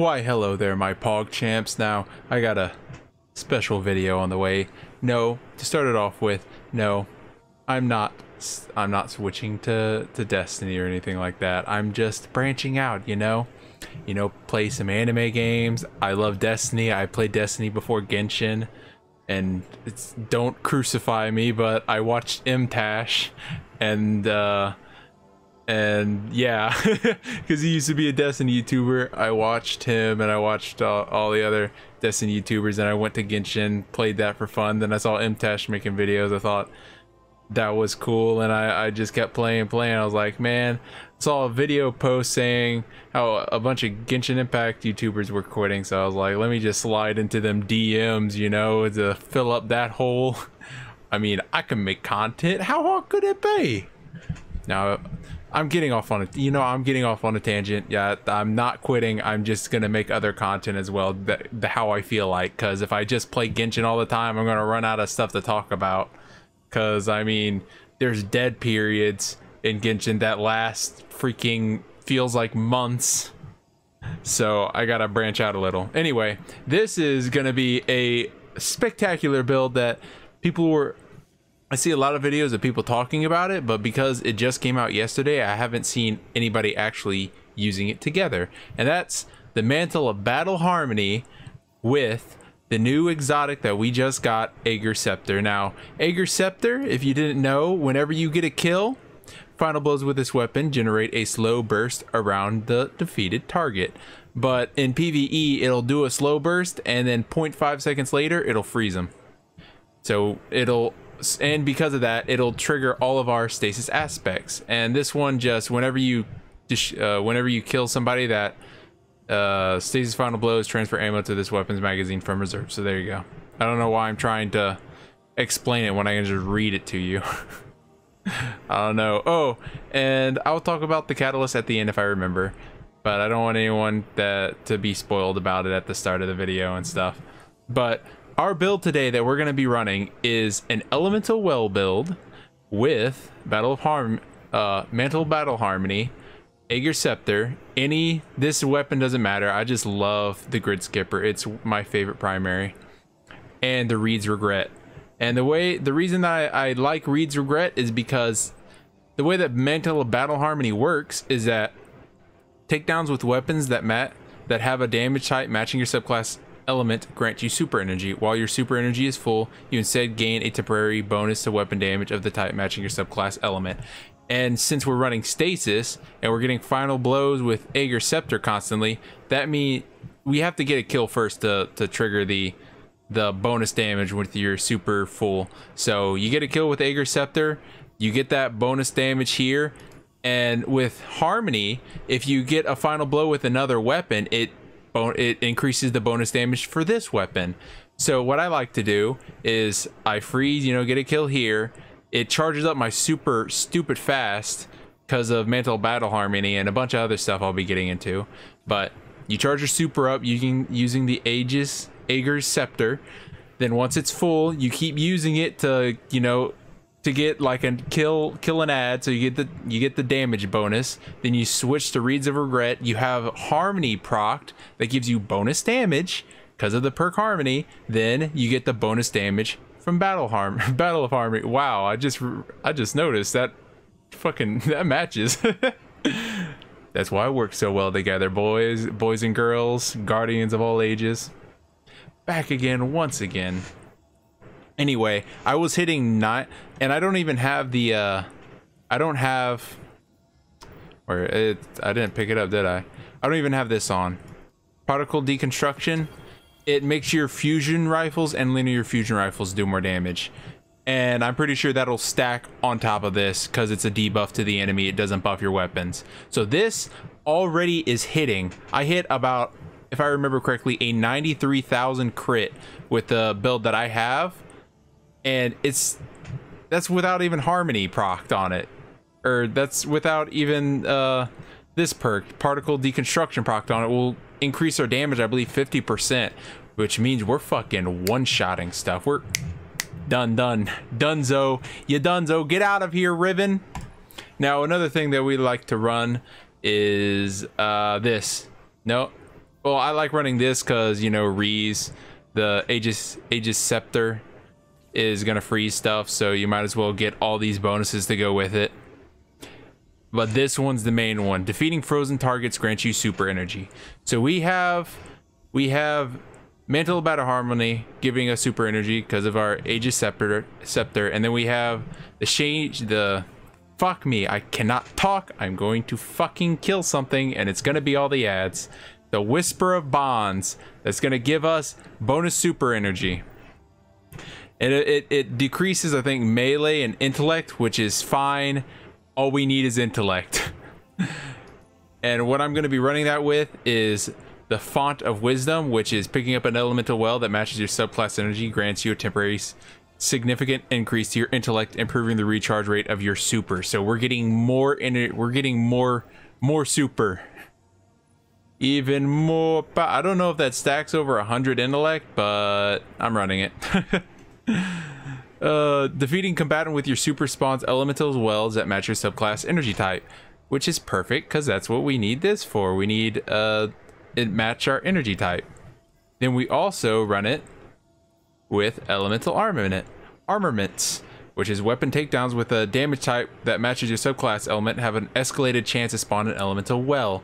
Why hello there my pog champs. Now I got a special video on the way. No, to start it off with, no, I'm not switching to Destiny or anything like that. I'm just branching out, you know, play some anime games. I love Destiny. I played Destiny before Genshin, and it's, don't crucify me, but I watched MTash and yeah, because he used to be a Destiny YouTuber. I watched him and I watched all the other Destiny YouTubers, and I went to Genshin, played that for fun. Then I saw MTash making videos. I thought that was cool, and I just kept playing. I was like, man, saw a video post saying how a bunch of Genshin Impact YouTubers were quitting, so I was like, let me just slide into them DMs, you know, to fill up that hole. I mean, I can make content. How hard could it be? Now, I'm getting off on it. You know, I'm getting off on a tangent. Yeah, I'm not quitting. I'm just gonna make other content as well, how I feel like. Because if I just play Genshin all the time, I'm gonna run out of stuff to talk about. Because, I mean, there's dead periods in Genshin that last freaking feels like months. So I gotta branch out a little. Anyway, this is gonna be a spectacular build that people were... I see a lot of videos of people talking about it, but because it just came out yesterday, I haven't seen anybody actually using it together. And that's the Mantle of Battle Harmony with... the new exotic that we just got, Ager's Scepter. Now, Ager's Scepter, if you didn't know, whenever you get a kill, final blows with this weapon generate a slow burst around the defeated target. But in PvE, it'll do a slow burst, and then 0.5 seconds later, it'll freeze them. So it'll, and because of that, it'll trigger all of our stasis aspects. And this one just, whenever you kill somebody that Stasis final blows, transfer ammo to this weapon's magazine from reserve. So there you go. I don't know why I'm trying to explain it when I can just read it to you. I don't know. Oh, and I'll talk about the catalyst at the end if I remember, but I don't want anyone to be spoiled about it at the start of the video and stuff. But our build today that we're going to be running is an elemental well build with Mantle Battle Harmony, Ager's Scepter, this weapon doesn't matter. I just love the Grid Skipper. It's my favorite primary. And the Reed's Regret. And the reason that I like Reed's Regret is because the way that Mantle of Battle Harmony works is that takedowns with weapons that have a damage type matching your subclass element grant you super energy. While your super energy is full, you instead gain a temporary bonus to weapon damage of the type matching your subclass element. And since we're running Stasis and we're getting final blows with Ager's Scepter constantly, that means we have to get a kill first to trigger the bonus damage with your super full. So you get a kill with Ager's Scepter, you get that bonus damage here, and with Harmony, if you get a final blow with another weapon, it increases the bonus damage for this weapon. So what I like to do is I freeze, you know, get a kill here. It charges up my super stupid fast because of Mantle Battle Harmony and a bunch of other stuff I'll be getting into. But you charge your super up using the Ager's Scepter. Then once it's full, you keep using it to, you know, to get like a kill an ad, so you get the damage bonus. Then you switch to Reeds of Regret. You have Harmony procced that gives you bonus damage because of the perk Harmony. Then you get the bonus damage from Battle of Harmony. Wow, I just noticed that fucking that matches. That's why it works so well together, boys and girls, guardians of all ages. Back again once again. Anyway, I was hitting 9, and I don't even have the I don't have, or it, I didn't pick it up, did I? I don't even have this on. Particle Deconstruction. It makes your fusion rifles and linear fusion rifles do more damage, and I'm pretty sure that'll stack on top of this because it's a debuff to the enemy. It doesn't buff your weapons. So this already is hitting. I hit about, if I remember correctly, a 93,000 crit with the build that I have, and that's without even Harmony procced on it, or that's without even this perk, Particle Deconstruction, procced on it. Will increase our damage, I believe, 50%, which means we're fucking one-shotting stuff. We're dunzo. You dunzo, get out of here, Riven. Now another thing that we like to run is this. No, Well, I like running this because, you know, Reed's, the Ager's Scepter is going to freeze stuff, so you might as well get all these bonuses to go with it. But this one's the main one. Defeating frozen targets grants you super energy. So we have Mantle of Battle Harmony giving us super energy because of our Aegis Scepter, and then we have the change the fuck me, I cannot talk. I'm going to fucking kill something, and it's gonna be all the ads. The Whisper of Bonds, that's gonna give us bonus super energy. And it decreases, I think, melee and intellect, which is fine. All we need is intellect. And what I'm going to be running that with is the Font of Wisdom, which is picking up an elemental well that matches your subclass energy, grants you a temporary significant increase to your intellect, improving the recharge rate of your super. So we're getting more in it, we're getting more super, even more. I don't know if that stacks over 100 intellect, but I'm running it. Defeating combatant with your super spawns elementals wells that match your subclass energy type, which is perfect because that's what we need this for. We need it match our energy type. Then we also run it with Elemental Armaments, which is weapon takedowns with a damage type that matches your subclass element have an escalated chance to spawn an elemental well.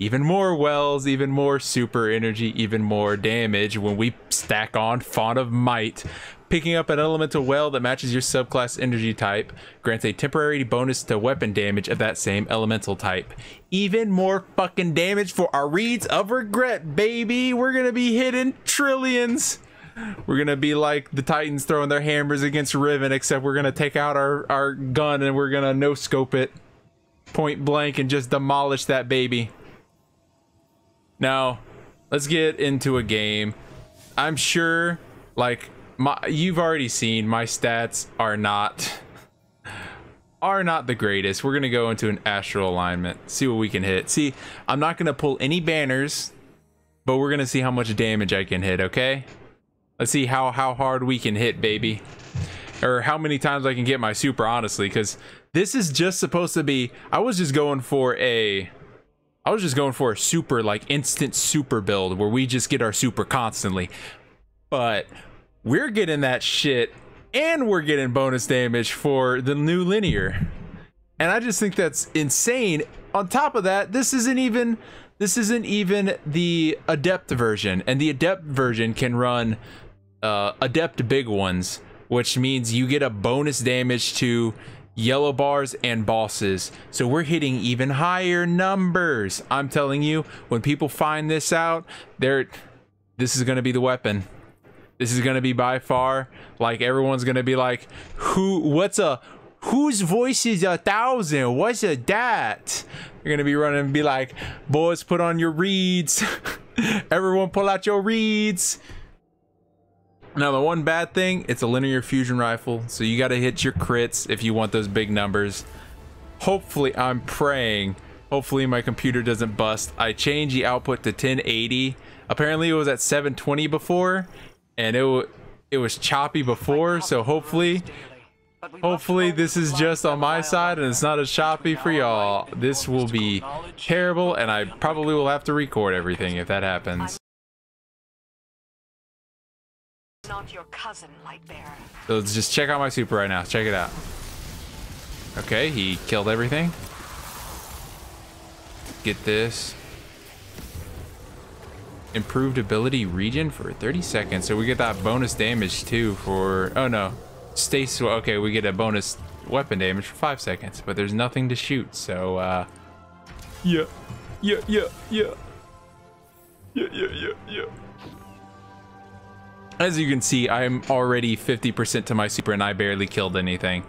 Even more wells, even more super energy, even more damage when we stack on Font of Might. Picking up an elemental well that matches your subclass energy type grants a temporary bonus to weapon damage of that same elemental type. Even more fucking damage for our Reeds of Regret, baby. We're gonna be hitting trillions. We're gonna be like the Titans throwing their hammers against Riven, except we're gonna take out our gun and we're gonna no scope it point blank and just demolish that baby. Now let's get into a game. I'm sure, like, you've already seen my stats are not the greatest. We're gonna go into an Astral Alignment, see what we can hit. See, I'm not gonna pull any banners, but we're gonna see how much damage I can hit. Okay, let's see how hard we can hit, baby, or how many times I can get my super, honestly, because this is just supposed to be, I was just going for a super, like, instant super build where we just get our super constantly, but we're getting that shit and we're getting bonus damage for the new linear, and I just think that's insane. On top of that, this isn't even the adept version, and the adept version can run adept big ones, which means you get a bonus damage to yellow bars and bosses, so we're hitting even higher numbers. I'm telling you, when people find this out, this is going to be the weapon. This is going to be by far, like, everyone's going to be like, whose voice is 1,000? What's a that? You're going to be running and be like, boys, put on your reeds. Everyone pull out your reeds. Now, the one bad thing, it's a linear fusion rifle, so you got to hit your crits if you want those big numbers. Hopefully, I'm praying, hopefully my computer doesn't bust. I changed the output to 1080. Apparently, it was at 720 before, and it was choppy before, so hopefully this is just on my side and it's not as choppy for y'all. This will be terrible, and I probably will have to record everything if that happens. Not your cousin, Lightbearer. So let's just check out my super right now. Check it out. Okay, he killed everything. Get this. Improved ability region for 30 seconds. So we get that bonus damage too for... Oh no. Stasis. Okay, we get a bonus weapon damage for 5 seconds. But there's nothing to shoot, so... Yeah. As you can see, I'm already 50% to my super and I barely killed anything.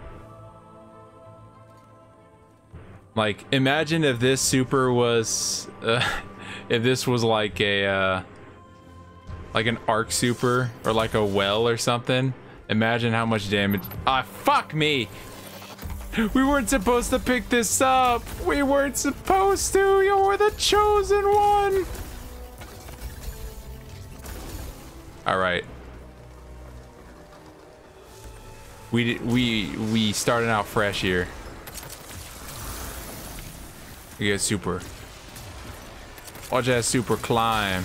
Like, imagine if this super was, if this was like a, like an arc super or like a well or something. Imagine how much damage. Ah, fuck me. We weren't supposed to pick this up. We weren't supposed to. You were the chosen one. All right. We started out fresh here. We get super. Watch that super climb.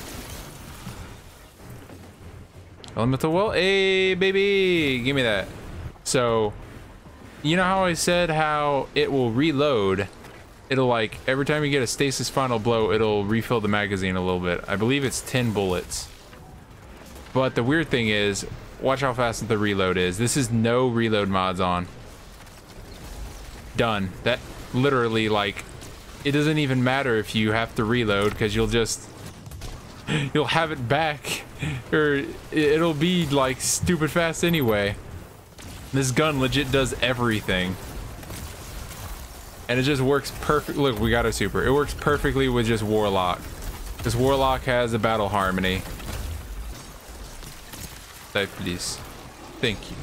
Elemental Will. Hey, baby, give me that. So, you know how I said how it will reload? It'll, like, every time you get a Stasis Final Blow, it'll refill the magazine a little bit. I believe it's 10 bullets. But the weird thing is, watch how fast the reload is. This is no reload mods on. Done. That literally, like, it doesn't even matter if you have to reload, because you'll just... you'll have it back, or it'll be like stupid fast anyway. This gun legit does everything, and it just works perfect. Look, we got a super. It works perfectly with just Warlock. This Warlock has a Battle Harmony. Die, please. Thank you.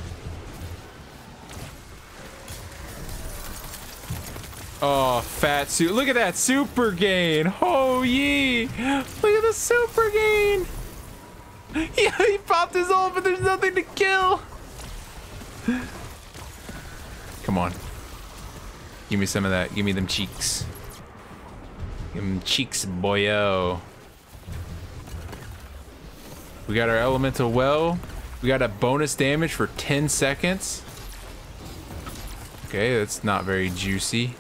Oh, fat suit. Look at that super gain. Oh, yee. Look at the super gain. Yeah, he popped his ult, but there's nothing to kill. Come on. Give me some of that. Give me them cheeks. Give them cheeks, boyo. We got our elemental well. We got a bonus damage for 10 seconds. Okay, that's not very juicy.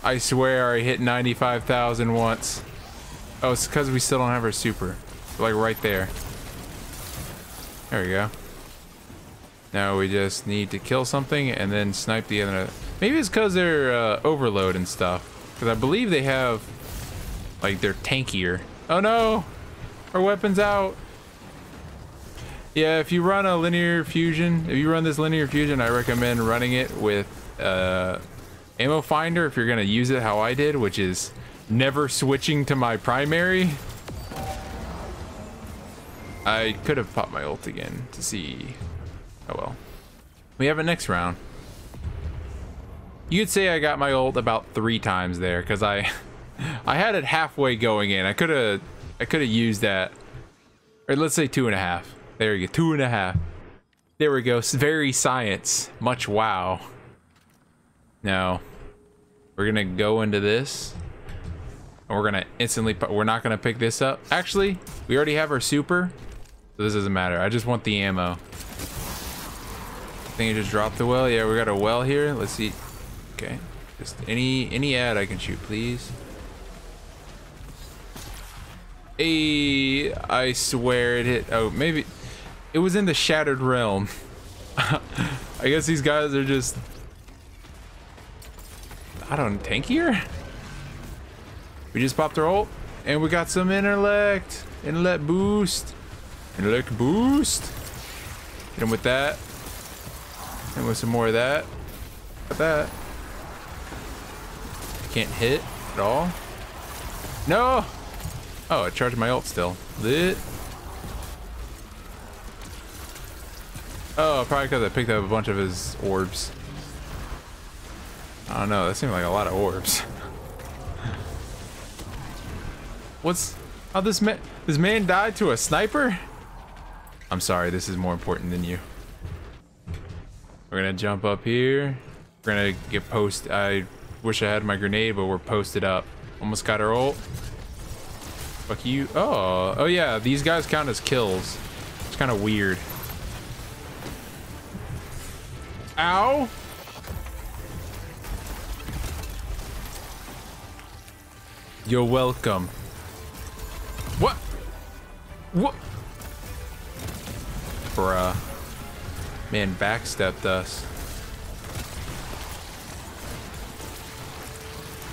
I swear I hit 95,000 once. Oh, it's because we still don't have our super. Like right there. There we go. Now we just need to kill something and then snipe the other. Maybe it's because they're overload and stuff. Because I believe they have, like, they're tankier. Oh no! Our weapon's out! Yeah, if you run a linear fusion, if you run this linear fusion, I recommend running it with... ammo finder if you're gonna use it how I did, which is never switching to my primary. I could have popped my ult again to see. Oh well, we have a next round. You'd say I got my ult about 3 times there, because I had it halfway going in. I could have used that, or let's say 2.5. There you go, 2.5. There we go. Very science, much wow. Now we're gonna go into this, and we're gonna instantly, we're not gonna pick this up. Actually, we already have our super, so this doesn't matter. I just want the ammo. I think I just dropped the well. Yeah, we got a well here. Let's see. Okay, just any ad I can shoot, please. Hey, I swear it hit. Oh, maybe it was in the Shattered Realm. I guess these guys are just, I don't, tankier? We just popped our ult, and we got some intellect. Intellect boost. Intellect boost. Hit him with that. And with some more of that. Got that. Can't hit at all. No! Oh, I charged my ult still. Lit. Oh, probably because I picked up a bunch of his orbs. I don't know, that seemed like a lot of orbs. What's... how this man died to a sniper? I'm sorry, this is more important than you. We're gonna jump up here. We're gonna get post... I wish I had my grenade, but we're posted up. Almost got our ult. Fuck you. Oh, oh yeah, these guys count as kills. It's kind of weird. Ow! You're welcome. What? What? Bruh. Man, backstepped us.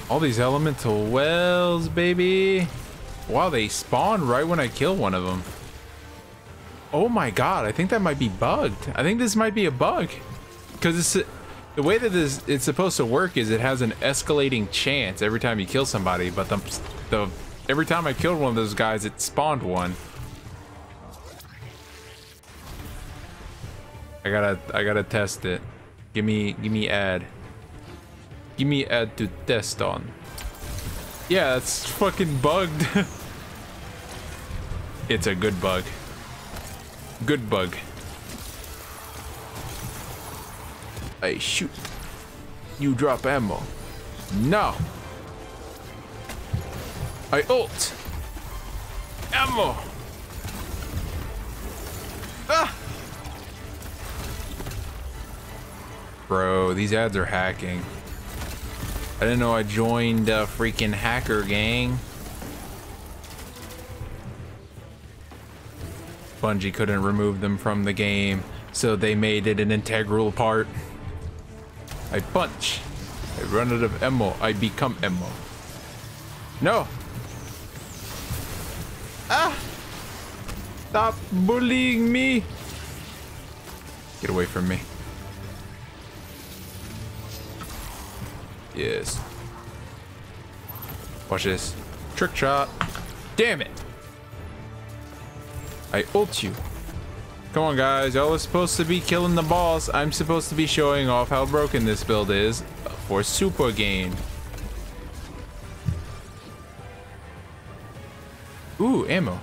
All these elemental wells, baby. Wow, they spawn right when I kill one of them. Oh my god, I think that might be bugged. I think this might be a bug. Because it's... the way that this, it's supposed to work is it has an escalating chance every time you kill somebody, but the every time I killed one of those guys, it spawned one. I gotta test it. Give me ad. Give me ad to test on. Yeah, it's fucking bugged. It's a good bug. Good bug. I shoot. You drop ammo. No. I ult. Ammo. Ah! Bro, these ads are hacking. I didn't know I joined a freaking hacker gang. Bungie couldn't remove them from the game, so they made it an integral part. I punch. I run out of ammo. I become ammo. No! Ah! Stop bullying me! Get away from me. Yes. Watch this. Trick shot. Damn it! I ult you. Come on, guys. Y'all are supposed to be killing the boss. I'm supposed to be showing off how broken this build is for super gain. Ooh, ammo.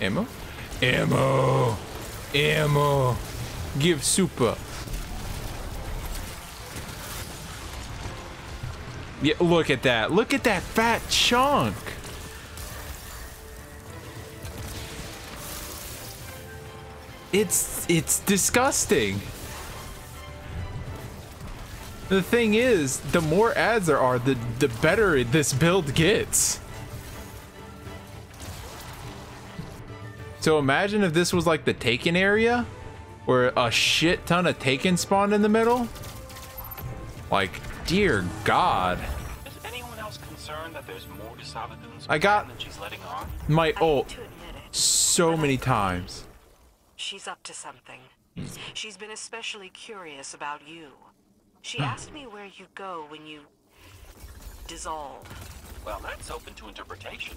Ammo? Ammo! Ammo! Give super. Yeah, look at that. Look at that fat chunk. It's disgusting. The thing is, the more ads there are, the better this build gets. So imagine if this was like the Taken area, where a shit ton of Taken spawned in the middle. Like, dear God. Is anyone else concerned that there's more to Sabadoon's than she's letting on? My ult so many times. She's up to something. She's been especially curious about you. She asked me where you go when you dissolve. Well, that's open to interpretation,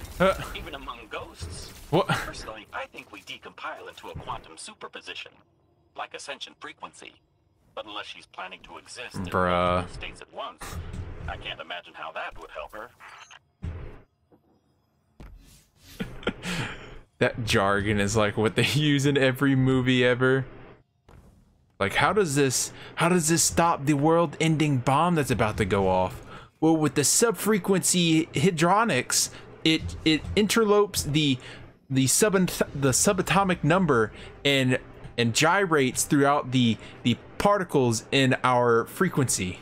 even among ghosts. What? Personally, I think we decompile into a quantum superposition, like ascension frequency. But unless she's planning to exist in multiple states at once, I can't imagine how that would help her. That jargon is like what they use in every movie ever. Like, how does this stop the world-ending bomb that's about to go off? Well, with the subfrequency hydronics, it interlopes the subatomic number and gyrates throughout the particles in our frequency.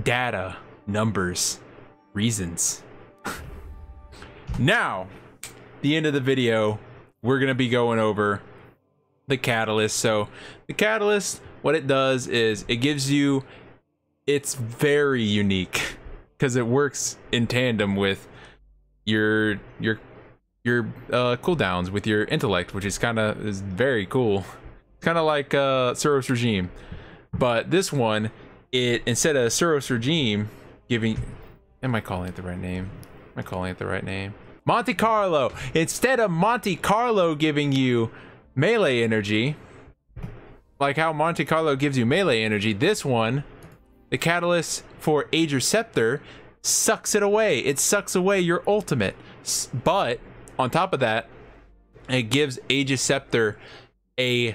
Data, numbers, reasons. Now, the end of the video, we're gonna be going over the catalyst. So the catalyst, what it does is it gives you, it's very unique because it works in tandem with your cooldowns with your intellect, which is very cool. Kind of like Suros Regime, but this one, it instead of Suros Regime giving, am I calling it the right name? Am I calling it the right name? Monte Carlo. Instead of Monte Carlo giving you melee energy, like how Monte Carlo gives you melee energy, this one, the catalyst for Ager's Scepter, sucks it away. It sucks away your ultimate. But on top of that, it gives Ager's Scepter a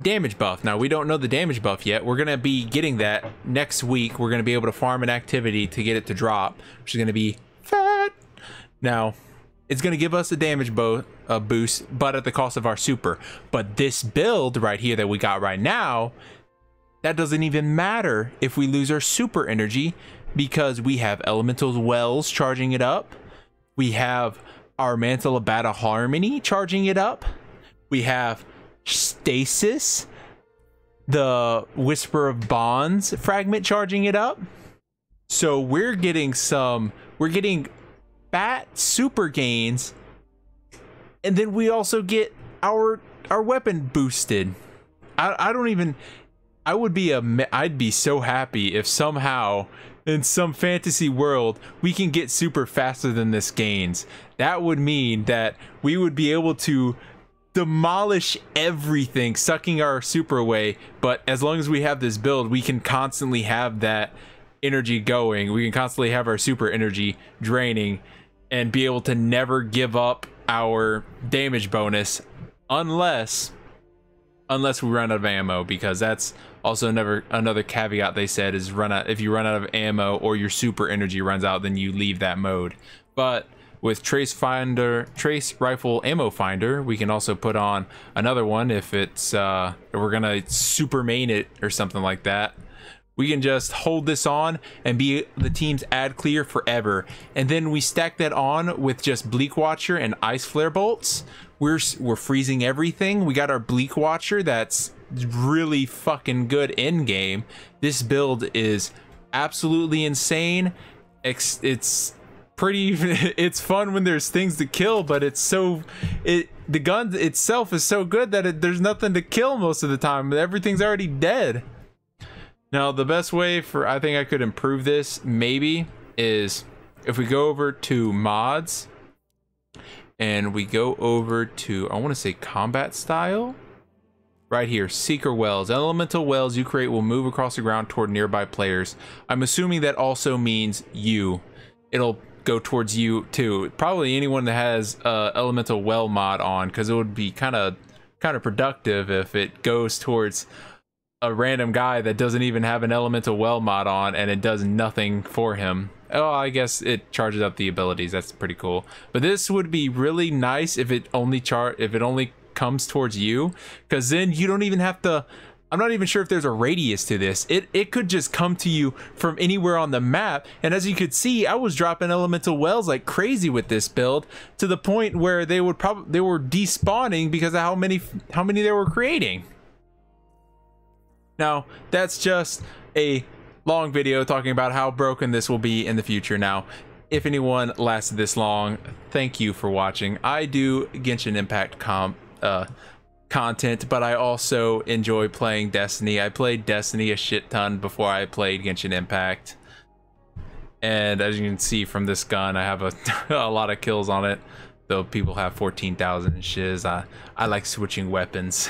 damage buff. Now, we don't know the damage buff yet. We're going to be getting that next week. We're going to be able to farm an activity to get it to drop, which is going to be fat. Now, it's going to give us a damage boost, but at the cost of our super. But this build right here that we got right now, that doesn't even matter if we lose our super energy, because we have Elemental Wells charging it up. We have our Mantle of Battle Harmony charging it up. We have Stasis, the Whisper of Bonds fragment charging it up. So we're getting fat super gains, and then we also get our weapon boosted. I'd be so happy if somehow in some fantasy world we can get super faster than this gains. That would mean that we would be able to demolish everything, sucking our super away. But as long as we have this build, we can constantly have that energy going. We can constantly have our super energy draining and be able to never give up our damage bonus unless we run out of ammo, because that's also another caveat they said is if you run out of ammo or your super energy runs out, then you leave that mode. But With trace rifle ammo finder, we can also put on another one if it's if we're gonna super main it or something like that. We can just hold this on and be the team's ad clear forever. And then we stack that on with just Bleak Watcher and Ice Flare Bolts. We're freezing everything. We got our Bleak Watcher. That's really fucking good in game. This build is absolutely insane. It's pretty, it's fun when there's things to kill, but it's so, the gun itself is so good that there's nothing to kill most of the time. Everything's already dead. Now, the best way for, I think I could improve this maybe, is if we go over to mods and we go over to, I want to say combat style. Right here, Seeker Wells. Elemental wells you create will move across the ground toward nearby players. I'm assuming that also means you. It'll go towards you too. Probably anyone that has elemental well mod on, because it would be kind of productive if it goes towards a random guy that doesn't even have an elemental well mod on and it does nothing for him. Oh, I guess it charges up the abilities. That's pretty cool. But this would be really nice if it only comes towards you, because then you don't even have to, I'm not even sure if there's a radius to this. It could just come to you from anywhere on the map. And as you could see, I was dropping elemental wells like crazy with this build, to the point where they would probably, they were despawning because of how many they were creating. Now, that's just a long video talking about how broken this will be in the future. Now, if anyone lasted this long, thank you for watching. I do Genshin Impact content, but I also enjoy playing Destiny. I played Destiny a shit ton before I played Genshin Impact, and as you can see from this gun, I have a lot of kills on it, though people have 14,000 shiz. I like switching weapons.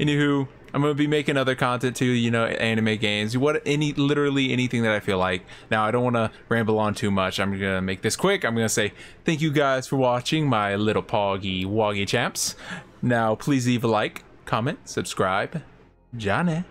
Anywho, I'm gonna be making other content too, you know, anime, games, literally anything that I feel like. Now, I don't want to ramble on too much. I'm gonna make this quick. I'm gonna say thank you guys for watching, my little poggy woggy champs. Now, please leave a like, comment, subscribe, Johnny.